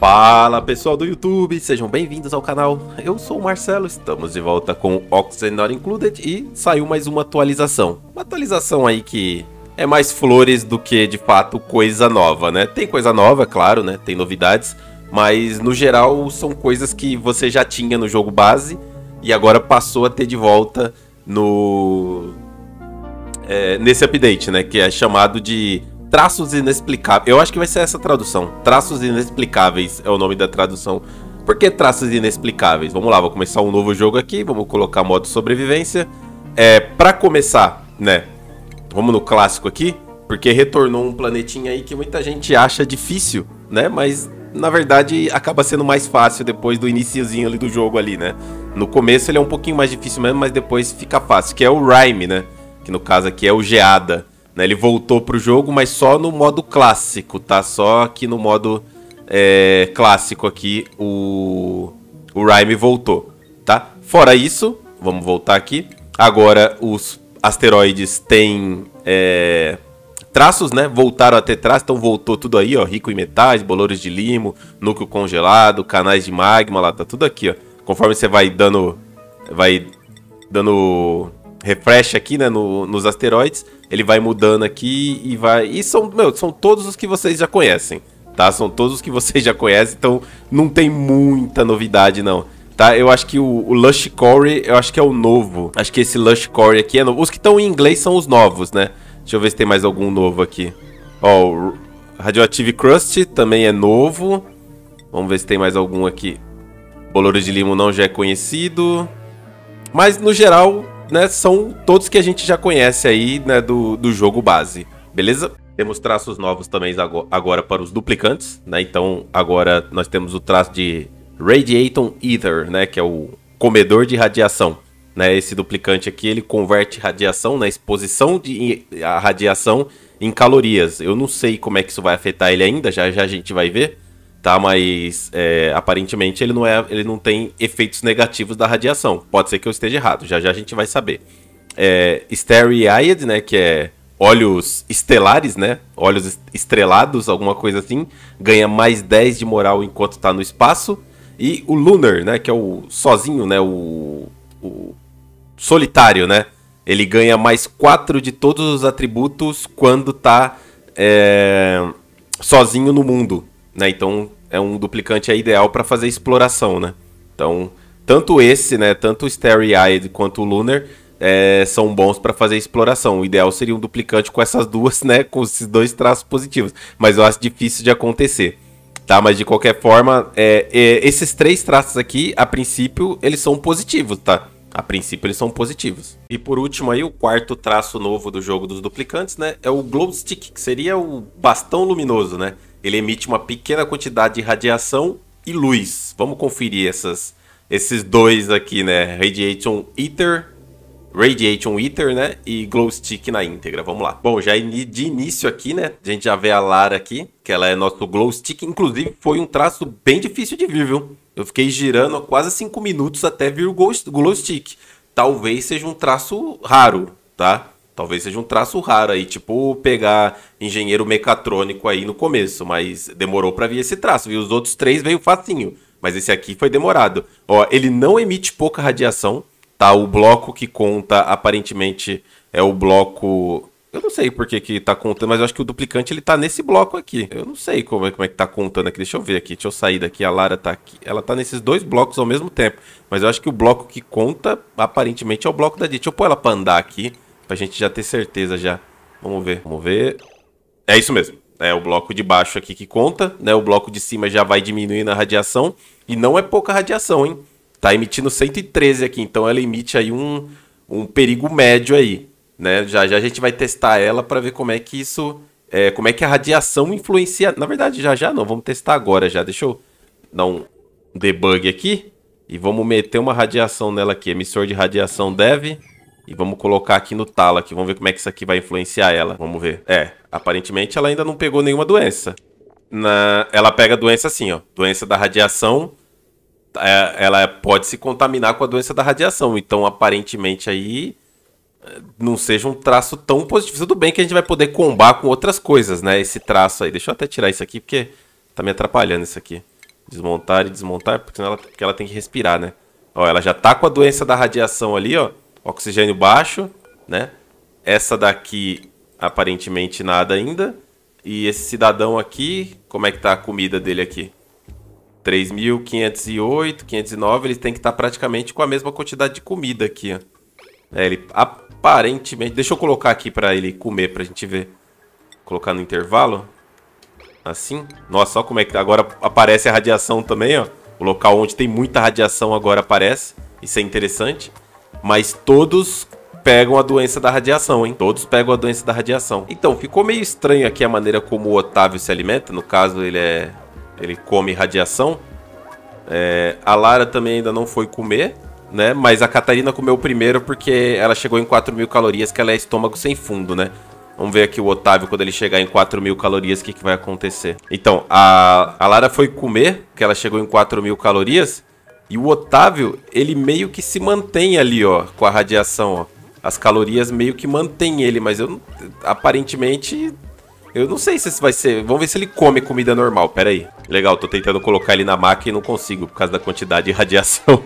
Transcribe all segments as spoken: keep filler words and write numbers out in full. Fala pessoal do YouTube, sejam bem-vindos ao canal, eu sou o Marcelo, estamos de volta com Oxygen Not Included e saiu mais uma atualização. Uma atualização aí que é mais flores do que de fato coisa nova, né? Tem coisa nova, claro, né? Tem novidades, mas no geral são coisas que você já tinha no jogo base e agora passou a ter de volta no... É, nesse update, né? Que é chamado de... Traços inexplicáveis, eu acho que vai ser essa tradução. Traços inexplicáveis é o nome da tradução. Por que traços inexplicáveis? Vamos lá, vou começar um novo jogo aqui. Vamos colocar modo sobrevivência. É, pra começar, né? Vamos no clássico aqui, porque retornou um planetinha aí que muita gente acha difícil, né? Mas, na verdade, acaba sendo mais fácil depois do iniciozinho ali do jogo ali, né? No começo ele é um pouquinho mais difícil mesmo, mas depois fica fácil. Que é o Rime, né? Que no caso aqui é o Geada. Ele voltou pro jogo, mas só no modo clássico, tá? Só aqui no modo é, clássico aqui o, o Rime voltou, tá? Fora isso, vamos voltar aqui. Agora os asteroides têm é, traços, né? Voltaram a ter traços, então voltou tudo aí, ó. Rico em metais, bolores de limo, núcleo congelado, canais de magma, lá tá tudo aqui, ó. Conforme você vai dando... Vai dando... refresh aqui, né, no, nos asteroides, ele vai mudando aqui e vai... E são, meu, são todos os que vocês já conhecem, tá? São todos os que vocês já conhecem, então não tem muita novidade, não, tá? Eu acho que o, o Lush Corey, eu acho que é o novo. Acho que esse Lush Corey aqui é novo. Os que estão em inglês são os novos, né? Deixa eu ver se tem mais algum novo aqui. Ó, o Radioactive Crust também é novo. Vamos ver se tem mais algum aqui. Bolores de limo não já é conhecido. Mas, no geral... Né, são todos que a gente já conhece aí, né, do, do jogo base, beleza? Temos traços novos também agora para os duplicantes, né? Então agora nós temos o traço de Radiation Eater, né, que é o comedor de radiação, né? Esse duplicante aqui, ele converte radiação, né, exposição de a radiação em calorias. Eu não sei como é que isso vai afetar ele ainda, já já a gente vai ver, tá? Mas é, aparentemente ele não, é, ele não tem efeitos negativos da radiação. Pode ser que eu esteja errado, já já a gente vai saber. É, Stary-Eyed, né, que é olhos estelares, né, olhos estrelados, alguma coisa assim, ganha mais dez de moral enquanto está no espaço. E o Lunar, né, que é o sozinho, né, o, o solitário, né, ele ganha mais quatro de todos os atributos quando está é, sozinho no mundo. Né, então é um duplicante aí ideal para fazer exploração, né? Então tanto esse, né, tanto o Stary-Eyed quanto o Lunar é, são bons para fazer exploração. O ideal seria um duplicante com essas duas, né, com esses dois traços positivos. Mas eu acho difícil de acontecer, tá? Mas de qualquer forma, é, é, esses três traços aqui, a princípio, eles são positivos, tá? A princípio eles são positivos. E por último aí, o quarto traço novo do jogo dos duplicantes, né, é o Glowstick, que seria o bastão luminoso, né? Ele emite uma pequena quantidade de radiação e luz. Vamos conferir essas, esses dois aqui, né? Radiation Eater, Radiation Eater, né? E Glowstick na íntegra. Vamos lá. Bom, já de início aqui, né? A gente já vê a Lara aqui, que ela é nosso Glowstick. Inclusive, foi um traço bem difícil de vir, viu? Eu fiquei girando quase cinco minutos até vir o Glowstick. Talvez seja um traço raro, tá? Talvez seja um traço raro aí, tipo pegar engenheiro mecatrônico aí no começo, mas demorou pra vir esse traço, viu? Os outros três veio facinho, mas esse aqui foi demorado. Ó, ele não emite pouca radiação, tá? O bloco que conta, aparentemente, é o bloco... Eu não sei por que que tá contando, mas eu acho que o duplicante, ele tá nesse bloco aqui. Eu não sei como é, como é que tá contando aqui, deixa eu ver aqui, deixa eu sair daqui, a Lara tá aqui. Ela tá nesses dois blocos ao mesmo tempo, mas eu acho que o bloco que conta, aparentemente, é o bloco da D. Deixa eu pôr ela pra andar aqui. Pra gente já ter certeza já. Vamos ver, vamos ver. É isso mesmo. É o bloco de baixo aqui que conta, né? O bloco de cima já vai diminuindo a radiação. E não é pouca radiação, hein? Tá emitindo cento e treze aqui. Então ela emite aí um, um perigo médio aí, né? Já já a gente vai testar ela pra ver como é que isso... É, como é que a radiação influencia... Na verdade, já já não. Vamos testar agora já. Deixa eu dar um debug aqui. E vamos meter uma radiação nela aqui. Emissor de radiação deve... E vamos colocar aqui no talo aqui, vamos ver como é que isso aqui vai influenciar ela. Vamos ver. É, aparentemente ela ainda não pegou nenhuma doença. Na... Ela pega a doença assim, ó. Doença da radiação. É, ela pode se contaminar com a doença da radiação. Então, aparentemente aí, não seja um traço tão positivo. Tudo bem que a gente vai poder combar com outras coisas, né? Esse traço aí. Deixa eu até tirar isso aqui, porque tá me atrapalhando isso aqui. Desmontar e desmontar, porque senão ela, porque ela tem que respirar, né? Ó, ela já tá com a doença da radiação ali, ó. Oxigênio baixo, né? Essa daqui, aparentemente nada ainda. E esse cidadão aqui, como é que tá a comida dele aqui? três mil quinhentos e oito, quinhentos e nove, ele tem que estar tá praticamente com a mesma quantidade de comida aqui, ó. É, ele aparentemente... Deixa eu colocar aqui pra ele comer, pra gente ver. Colocar no intervalo. Assim. Nossa, só como é que... Agora aparece a radiação também, ó. O local onde tem muita radiação agora aparece. Isso é interessante. Mas todos pegam a doença da radiação, hein? Todos pegam a doença da radiação. Então, ficou meio estranho aqui a maneira como o Otávio se alimenta. No caso, ele é... Ele come radiação. É, a Lara também ainda não foi comer, né? Mas a Catarina comeu primeiro porque ela chegou em quatro mil calorias, que ela é estômago sem fundo, né? Vamos ver aqui o Otávio, quando ele chegar em quatro mil calorias, o que, que vai acontecer. Então, a, a Lara foi comer, porque ela chegou em quatro mil calorias. E o Otávio, ele meio que se mantém ali, ó, com a radiação, ó. As calorias meio que mantém ele, mas eu aparentemente... Eu não sei se isso vai ser... Vamos ver se ele come comida normal. Pera aí. Legal, tô tentando colocar ele na máquina e não consigo por causa da quantidade de radiação.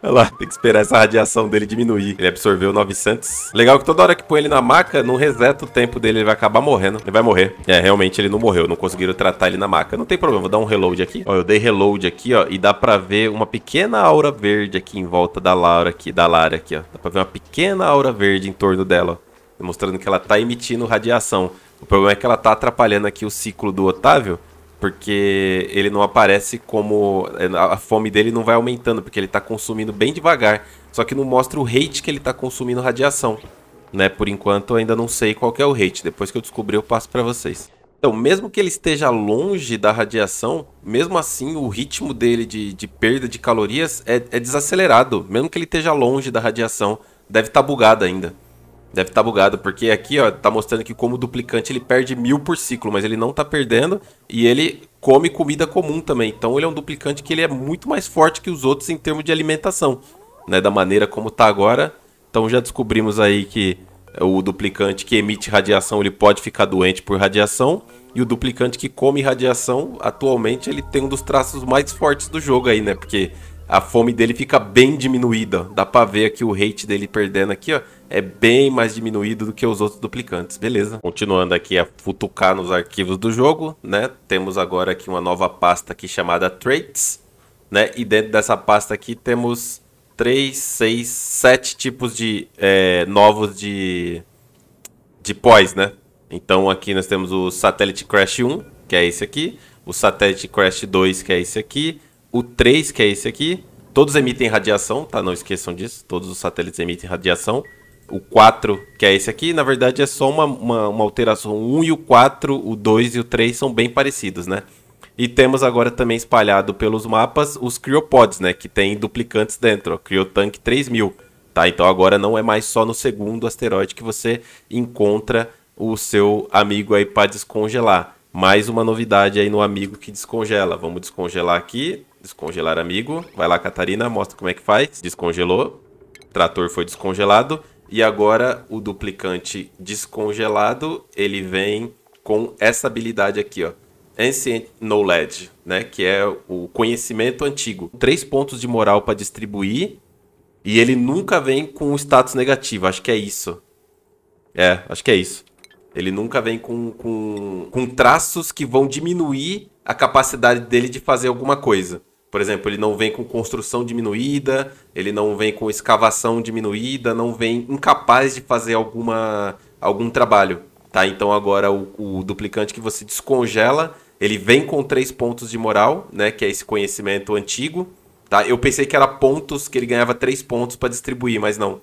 Olha lá, tem que esperar essa radiação dele diminuir. Ele absorveu novecentos. Legal que toda hora que põe ele na maca, não reseta o tempo dele, ele vai acabar morrendo. Ele vai morrer. É, realmente ele não morreu, não conseguiram tratar ele na maca. Não tem problema, vou dar um reload aqui. Ó, eu dei reload aqui, ó, e dá pra ver uma pequena aura verde aqui em volta da Laura aqui, da Lara aqui, ó. Dá pra ver uma pequena aura verde em torno dela, ó. Mostrando que ela tá emitindo radiação. O problema é que ela tá atrapalhando aqui o ciclo do Otávio, porque ele não aparece como... A fome dele não vai aumentando, porque ele tá consumindo bem devagar. Só que não mostra o rate que ele tá consumindo radiação, né? Por enquanto eu ainda não sei qual que é o rate. Depois que eu descobrir eu passo pra vocês. Então, mesmo que ele esteja longe da radiação, mesmo assim o ritmo dele de, de perda de calorias é, é desacelerado. Mesmo que ele esteja longe da radiação, deve estar bugado ainda. Deve estar bugado, porque aqui, ó, tá mostrando que como duplicante ele perde mil por ciclo, mas ele não tá perdendo e ele come comida comum também. Então ele é um duplicante que ele é muito mais forte que os outros em termos de alimentação, né, da maneira como tá agora. Então já descobrimos aí que o duplicante que emite radiação, ele pode ficar doente por radiação, e o duplicante que come radiação, atualmente ele tem um dos traços mais fortes do jogo aí, né, porque... A fome dele fica bem diminuída. Dá pra ver aqui o rate dele perdendo aqui, ó. É bem mais diminuído do que os outros duplicantes, beleza. Continuando aqui a futucar nos arquivos do jogo, né? Temos agora aqui uma nova pasta aqui chamada Traits, né? E dentro dessa pasta aqui temos três, seis, sete tipos de é, novos de, de pós, né? Então aqui nós temos o Satellite Crash um, que é esse aqui. O Satellite Crash dois, que é esse aqui. O três, que é esse aqui, todos emitem radiação, tá? Não esqueçam disso, todos os satélites emitem radiação. O quatro, que é esse aqui, na verdade é só uma, uma, uma alteração. O um e o quatro, o dois e o três são bem parecidos, né? E temos agora também espalhado pelos mapas os Criopods, né? Que tem duplicantes dentro, ó, Criotank três mil, tá? Então agora não é mais só no segundo asteroide que você encontra o seu amigo aí para descongelar. Mais uma novidade aí no amigo que descongela. Vamos descongelar aqui. Descongelar amigo. Vai lá, Catarina, mostra como é que faz. Descongelou. O trator foi descongelado. E agora o duplicante descongelado, ele vem com essa habilidade aqui, ó. Ancient Knowledge, né? Que é o conhecimento antigo. Três pontos de moral para distribuir. E ele nunca vem com status negativo. Acho que é isso. É, acho que é isso. Ele nunca vem com, com, com traços que vão diminuir a capacidade dele de fazer alguma coisa. Por exemplo, ele não vem com construção diminuída, ele não vem com escavação diminuída, não vem incapaz de fazer alguma, algum trabalho. Tá? Então agora o, o duplicante que você descongela, ele vem com três pontos de moral, né? Que é esse conhecimento antigo. Tá? Eu pensei que era pontos, que ele ganhava três pontos para distribuir, mas não.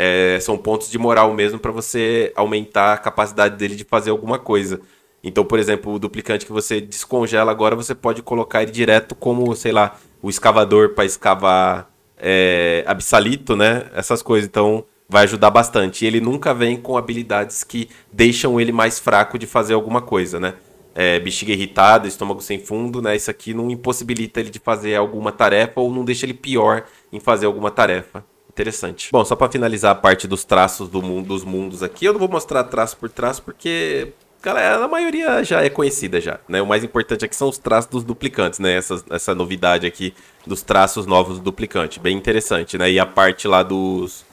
É, são pontos de moral mesmo para você aumentar a capacidade dele de fazer alguma coisa. Então, por exemplo, o duplicante que você descongela agora, você pode colocar ele direto como, sei lá, o escavador para escavar é, absalito, né? Essas coisas. Então, vai ajudar bastante. E ele nunca vem com habilidades que deixam ele mais fraco de fazer alguma coisa, né? É, bexiga irritada, estômago sem fundo, né? Isso aqui não impossibilita ele de fazer alguma tarefa ou não deixa ele pior em fazer alguma tarefa. Interessante. Bom, só para finalizar a parte dos traços do mundo, dos mundos aqui, eu não vou mostrar traço por traço porque galera, a maioria já é conhecida já, né? O mais importante aqui são os traços dos duplicantes, né? Essa, essa novidade aqui dos traços novos do duplicante, bem interessante, né? E a parte lá dos,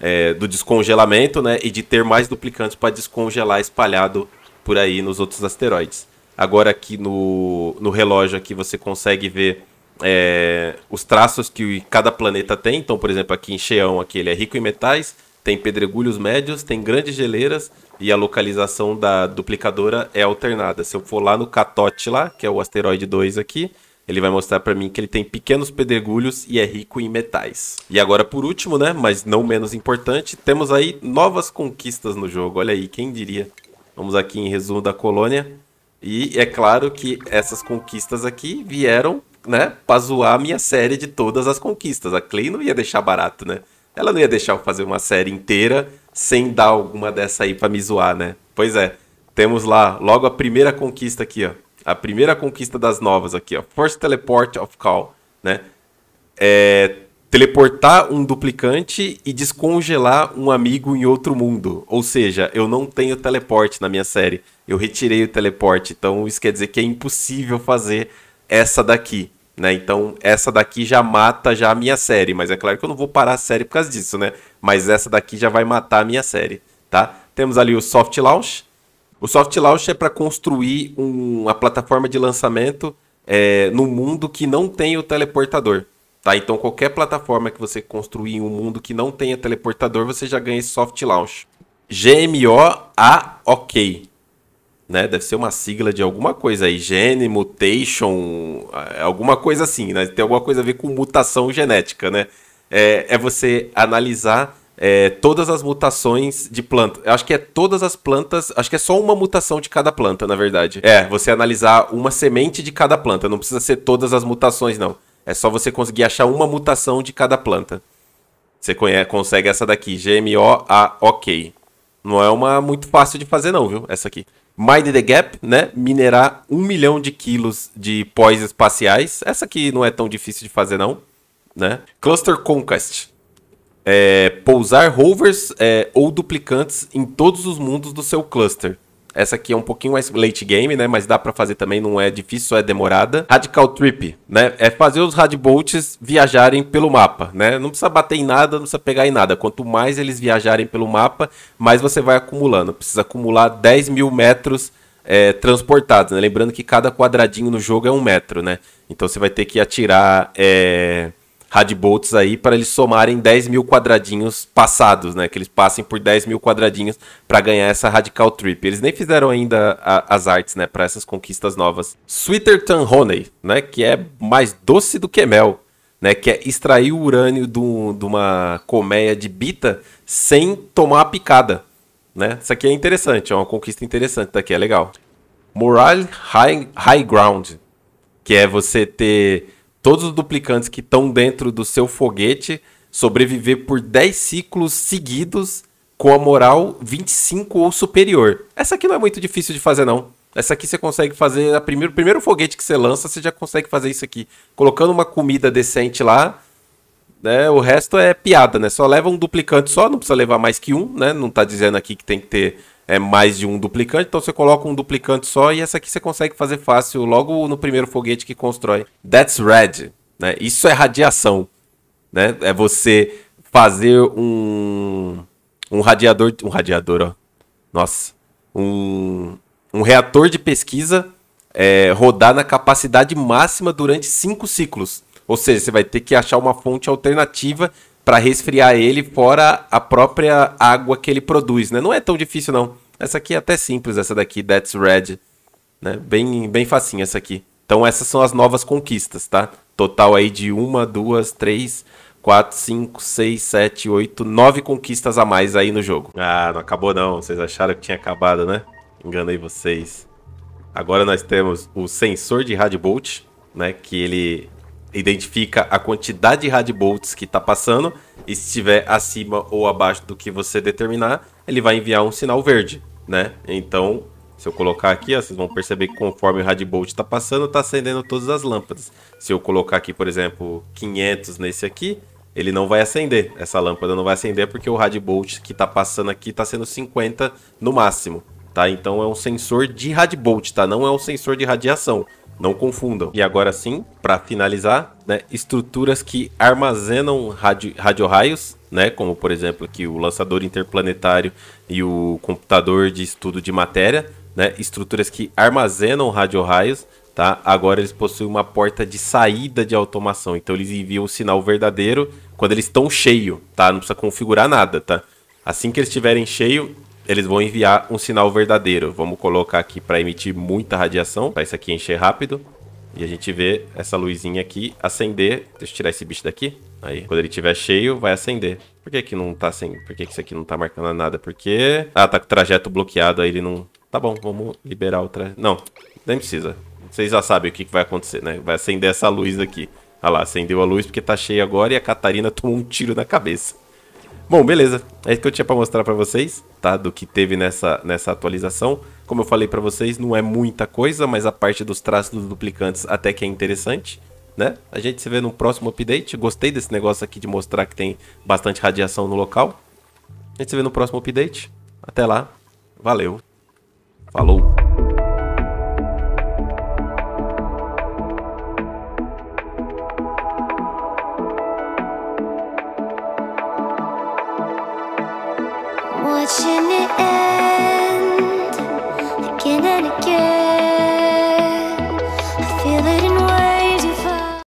é, do descongelamento, né? E de ter mais duplicantes para descongelar espalhado por aí nos outros asteroides. Agora aqui no, no relógio aqui você consegue ver é, os traços que cada planeta tem. Então, por exemplo, aqui em Cheão aqui, ele é rico em metais, tem pedregulhos médios, tem grandes geleiras e a localização da duplicadora é alternada. Se eu for lá no Catote lá, que é o asteroide dois aqui, ele vai mostrar para mim que ele tem pequenos pedregulhos e é rico em metais. E agora por último, né, mas não menos importante, temos aí novas conquistas no jogo. Olha aí, quem diria? Vamos aqui em resumo da colônia. E é claro que essas conquistas aqui vieram, né, pra zoar a minha série de todas as conquistas. A Clay não ia deixar barato, né? Ela não ia deixar eu fazer uma série inteira sem dar alguma dessa aí pra me zoar, né? Pois é, temos lá logo a primeira conquista aqui, ó. A primeira conquista das novas aqui, ó. First Teleport of Call, né? É... Teleportar um duplicante e descongelar um amigo em outro mundo. Ou seja, eu não tenho teleporte na minha série. Eu retirei o teleporte. Então isso quer dizer que é impossível fazer essa daqui, né? Então essa daqui já mata já a minha série. Mas é claro que eu não vou parar a série por causa disso, né? Mas essa daqui já vai matar a minha série, tá? Temos ali o Soft Launch. O Soft Launch é para construir um, uma plataforma de lançamento é, no mundo que não tem o teleportador. Tá, então qualquer plataforma que você construir em um mundo que não tenha teleportador, você já ganha esse soft launch. G M O A O K, né? Deve ser uma sigla de alguma coisa aí. Gene, mutation, alguma coisa assim, né? Tem alguma coisa a ver com mutação genética, né? É, é você analisar é, todas as mutações de planta. Eu acho que é todas as plantas, acho que é só uma mutação de cada planta, na verdade. É, você analisar uma semente de cada planta, não precisa ser todas as mutações, não. É só você conseguir achar uma mutação de cada planta. Você consegue essa daqui, G M O A O K. Não é uma muito fácil de fazer não, viu? Essa aqui. Mine the Gap, né? Minerar um milhão de quilos de pós espaciais. Essa aqui não é tão difícil de fazer não, né? Cluster Conquest. É, pousar rovers é, ou duplicantes em todos os mundos do seu cluster. Essa aqui é um pouquinho mais late game, né? Mas dá pra fazer também, não é difícil, só é demorada. Radical Trip, né? É fazer os Radbolts viajarem pelo mapa, né? Não precisa bater em nada, não precisa pegar em nada. Quanto mais eles viajarem pelo mapa, mais você vai acumulando. Precisa acumular dez mil metros é, transportados, né? Lembrando que cada quadradinho no jogo é um metro, né? Então você vai ter que atirar é, Radbolts aí para eles somarem dez mil quadradinhos passados, né? Que eles passem por dez mil quadradinhos para ganhar essa Radical Trip. Eles nem fizeram ainda a, as artes, né? Para essas conquistas novas. Sweeter than Honey, né? Que é mais doce do que mel, né? Que é extrair o urânio de uma colmeia de bita sem tomar a picada, né? Isso aqui é interessante, é uma conquista interessante daqui, é legal. Morale High, high Ground, que é você ter... todos os duplicantes que estão dentro do seu foguete sobreviver por dez ciclos seguidos com a moral vinte e cinco ou superior. Essa aqui não é muito difícil de fazer, não. Essa aqui você consegue fazer... O primeiro, primeiro foguete que você lança, você já consegue fazer isso aqui. Colocando uma comida decente lá, né, o resto é piada, né? Só leva um duplicante só, não precisa levar mais que um, né? Não está dizendo aqui que tem que ter é, mais de um duplicante, então você coloca um duplicante só e essa aqui você consegue fazer fácil logo no primeiro foguete que constrói. That's Rad, né? Isso é radiação, né? É você fazer um um radiador, um radiador, ó. Nossa, um um reator de pesquisa é, rodar na capacidade máxima durante cinco ciclos. Ou seja, você vai ter que achar uma fonte alternativa para resfriar ele fora a própria água que ele produz, né? Não é tão difícil, não. Essa aqui é até simples, essa daqui, That's Red, né? Bem, bem facinha essa aqui. Então essas são as novas conquistas, tá? Total aí de uma, duas, três, quatro, cinco, seis, sete, oito, nove conquistas a mais aí no jogo. Ah, não acabou não. Vocês acharam que tinha acabado, né? Enganei vocês. Agora nós temos o sensor de Radbolt, né? Que ele... identifica a quantidade de Radbolts que está passando e se estiver acima ou abaixo do que você determinar, ele vai enviar um sinal verde, né? Então, se eu colocar aqui, ó, vocês vão perceber que conforme o Radbolt está passando, está acendendo todas as lâmpadas. Se eu colocar aqui, por exemplo, quinhentos nesse aqui, ele não vai acender. Essa lâmpada não vai acender porque o Radbolt que está passando aqui está sendo cinquenta no máximo. tá? Então é um sensor de Radbolt, tá? Não é um sensor de radiação. Não confundam. E agora sim, para finalizar, né, estruturas que armazenam radio, radiorraios, né, como por exemplo aqui o lançador interplanetário e o computador de estudo de matéria, né, estruturas que armazenam radiorraios, tá? Agora eles possuem uma porta de saída de automação, então eles enviam o sinal verdadeiro quando eles estão cheios, tá? Não precisa configurar nada, tá? Assim que eles estiverem cheios, eles vão enviar um sinal verdadeiro. Vamos colocar aqui para emitir muita radiação, para isso aqui encher rápido. E a gente vê essa luzinha aqui acender. Deixa eu tirar esse bicho daqui. Aí, quando ele estiver cheio, vai acender. Por que que não tá sem? Por que que isso aqui não tá marcando nada? Porque... ah, tá com o trajeto bloqueado, aí ele não... Tá bom, vamos liberar o trajeto. Não, nem precisa. Vocês já sabem o que que vai acontecer, né? Vai acender essa luz aqui. Ah lá, acendeu a luz porque tá cheio agora e a Catarina tomou um tiro na cabeça. Bom, beleza. É isso que eu tinha pra mostrar pra vocês, tá? Do que teve nessa, nessa atualização. Como eu falei pra vocês, não é muita coisa, mas a parte dos traços dos duplicantes até que é interessante, né? A gente se vê no próximo update. Gostei desse negócio aqui de mostrar que tem bastante radiação no local. A gente se vê no próximo update. Até lá. Valeu. Falou. Watching it end.